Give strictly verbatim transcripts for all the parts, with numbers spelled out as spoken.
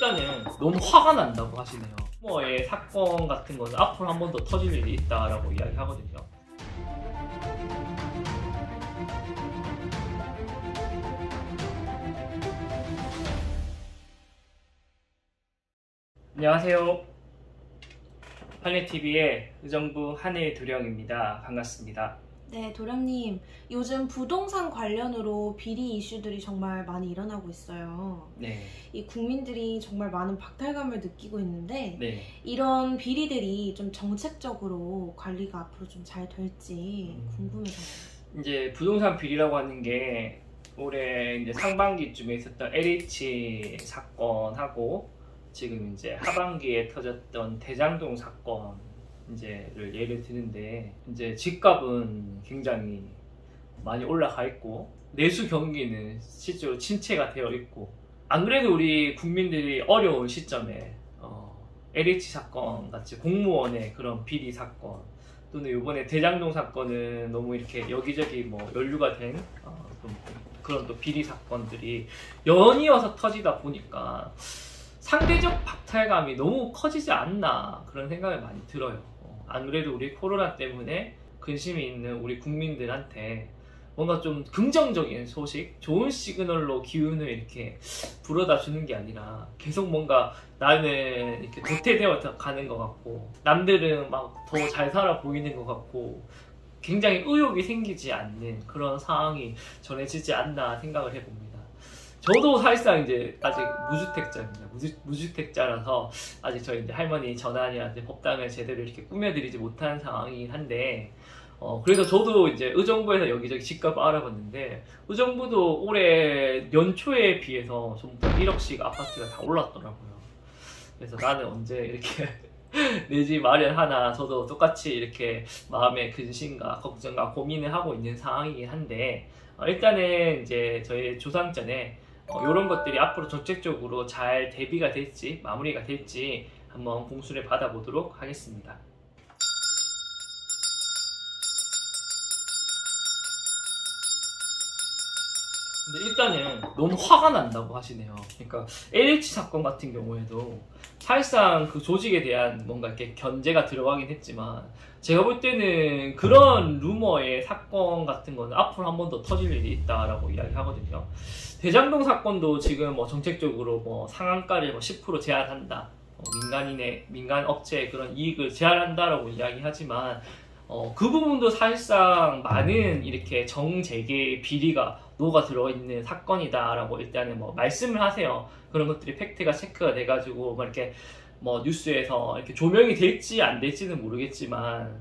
일단은 너무 화가 난다고 하시네요. 뭐의 사건 같은 거는 앞으로 한 번 더 터질 일이 있다라고 이야기하거든요. 안녕하세요. 판례티비의 의정부 한일 도령입니다. 반갑습니다. 네, 도령님. 요즘 부동산 관련으로 비리 이슈들이 정말 많이 일어나고 있어요. 네. 이 국민들이 정말 많은 박탈감을 느끼고 있는데 네. 이런 비리들이 좀 정책적으로 관리가 앞으로 좀 잘 될지 음. 궁금해서요. 이제 부동산 비리라고 하는 게 올해 이제 상반기쯤에 있었던 엘에이치 사건하고 지금 이제 하반기에 터졌던 대장동 사건 이제를 예를 드는데, 이제 집값은 굉장히 많이 올라가 있고 내수 경기는 실제로 침체가 되어 있고, 안 그래도 우리 국민들이 어려운 시점에 어, 엘에이치 사건 같이 공무원의 그런 비리 사건 또는 이번에 대장동 사건은 너무 이렇게 여기저기 뭐 연루가 된 어, 좀 그런 또 비리 사건들이 연이어서 터지다 보니까 상대적 박탈감이 너무 커지지 않나 그런 생각이 많이 들어요. 안 그래도 우리 코로나 때문에 근심이 있는 우리 국민들한테 뭔가 좀 긍정적인 소식, 좋은 시그널로 기운을 이렇게 불어다 주는 게 아니라 계속 뭔가 나는 이렇게 도태되어 가는 것 같고 남들은 막 더 잘 살아 보이는 것 같고 굉장히 의욕이 생기지 않는 그런 상황이 전해지지 않나 생각을 해봅니다. 저도 사실상 이제 아직 무주택자입니다. 무주, 무주택자라서 아직 저희 이제 할머니 전환이나 이제 법당을 제대로 이렇게 꾸며드리지 못한 상황이긴 한데, 어, 그래서 저도 이제 의정부에서 여기저기 집값 알아봤는데, 의정부도 올해 연초에 비해서 전부 다 일억씩 아파트가 다 올랐더라고요. 그래서 나는 언제 이렇게 내 집 마련하나, 저도 똑같이 이렇게 마음의 근심과 걱정과 고민을 하고 있는 상황이긴 한데, 어, 일단은 이제 저희 조상전에 어, 이런 것들이 앞으로 정책적으로 잘 대비가 될지 마무리가 될지 한번 공수를 받아보도록 하겠습니다. 근데 일단은 너무 화가 난다고 하시네요. 그러니까 엘에이치 사건 같은 경우에도 사실상 그 조직에 대한 뭔가 이렇게 견제가 들어가긴 했지만, 제가 볼 때는 그런 루머의 사건 같은 거는 앞으로 한 번 더 터질 일이 있다라고 이야기하거든요. 대장동 사건도 지금 뭐 정책적으로 뭐 상한가를 뭐 십 퍼센트 제한한다, 어 민간인의 민간 업체의 그런 이익을 제한한다라고 이야기하지만, 어 그 부분도 사실상 많은 이렇게 정재계 비리가 노가 들어있는 사건이다라고 일단은 뭐 말씀을 하세요. 그런 것들이 팩트가 체크가 돼가지고 뭐 이렇게 뭐 뉴스에서 이렇게 조명이 될지 안 될지는 모르겠지만,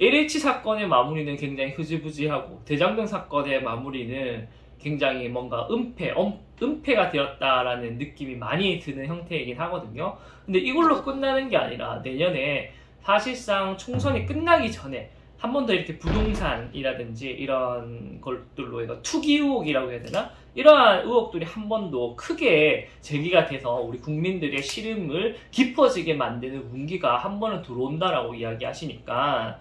엘에이치 사건의 마무리는 굉장히 흐지부지하고 대장동 사건의 마무리는 굉장히 뭔가 은폐, 엄, 은폐가 되었다라는 느낌이 많이 드는 형태이긴 하거든요. 근데 이걸로 끝나는 게 아니라 내년에 사실상 총선이 끝나기 전에 한 번 더 이렇게 부동산이라든지 이런 것들로 해서 투기 의혹이라고 해야 되나? 이러한 의혹들이 한 번 더 크게 제기가 돼서 우리 국민들의 시름을 깊어지게 만드는 운기가 한 번은 들어온다라고 이야기하시니까,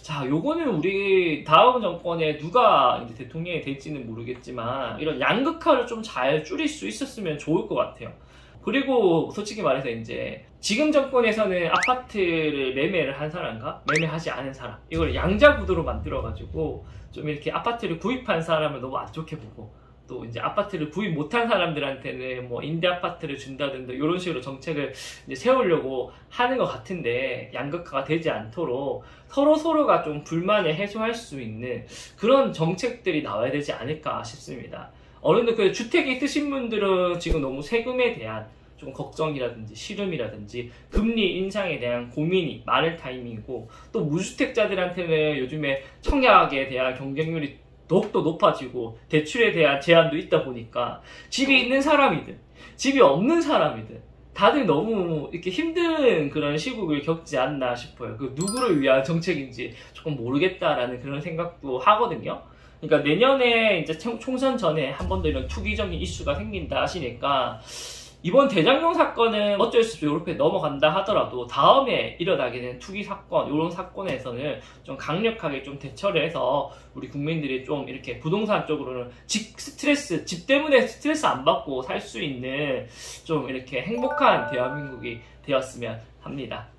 자, 요거는 우리 다음 정권에 누가 이제 대통령이 될지는 모르겠지만 이런 양극화를 좀 잘 줄일 수 있었으면 좋을 것 같아요. 그리고 솔직히 말해서 이제 지금 정권에서는 아파트를 매매를 한 사람과 매매하지 않은 사람, 이걸 양자 구도로 만들어가지고 좀 이렇게 아파트를 구입한 사람을 너무 안 좋게 보고, 또 이제 아파트를 구입 못한 사람들한테는 뭐 임대 아파트를 준다든지 이런 식으로 정책을 이제 세우려고 하는 것 같은데, 양극화가 되지 않도록 서로 서로가 좀 불만을 해소할 수 있는 그런 정책들이 나와야 되지 않을까 싶습니다. 어른들 그 주택이 있으신 분들은 지금 너무 세금에 대한 좀 걱정이라든지 시름이라든지 금리 인상에 대한 고민이 많을 타이밍이고, 또 무주택자들한테는 요즘에 청약에 대한 경쟁률이 더욱더 높아지고 대출에 대한 제한도 있다 보니까 집이 있는 사람이든 집이 없는 사람이든 다들 너무 이렇게 힘든 그런 시국을 겪지 않나 싶어요. 그 누구를 위한 정책인지 조금 모르겠다라는 그런 생각도 하거든요. 그러니까 내년에 이제 총선 전에 한 번 더 이런 투기적인 이슈가 생긴다 하시니까 이번 대장동 사건은 어쩔 수 없이 이렇게 넘어간다 하더라도 다음에 일어나게 된 투기 사건, 이런 사건에서는 좀 강력하게 좀 대처를 해서 우리 국민들이 좀 이렇게 부동산 쪽으로는 집 스트레스, 집 때문에 스트레스 안 받고 살 수 있는 좀 이렇게 행복한 대한민국이 되었으면 합니다.